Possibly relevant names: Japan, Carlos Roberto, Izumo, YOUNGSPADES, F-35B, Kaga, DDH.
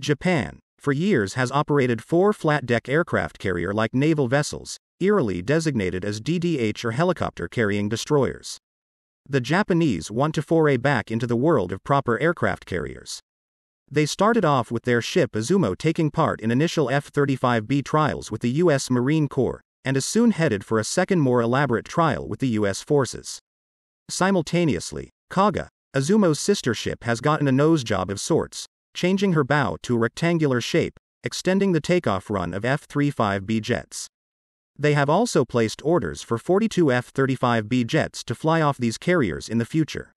Japan, for years, has operated 4 flat-deck aircraft carrier-like naval vessels, eerily designated as DDH or helicopter-carrying destroyers. The Japanese want to foray back into the world of proper aircraft carriers. They started off with their ship Izumo taking part in initial F-35B trials with the U.S. Marine Corps, and is soon headed for a second more elaborate trial with the U.S. forces. Simultaneously, Kaga, Izumo's sister ship, has gotten a nose job of sorts, changing her bow to a rectangular shape, extending the takeoff run of F-35B jets. They have also placed orders for 42 F-35B jets to fly off these carriers in the future.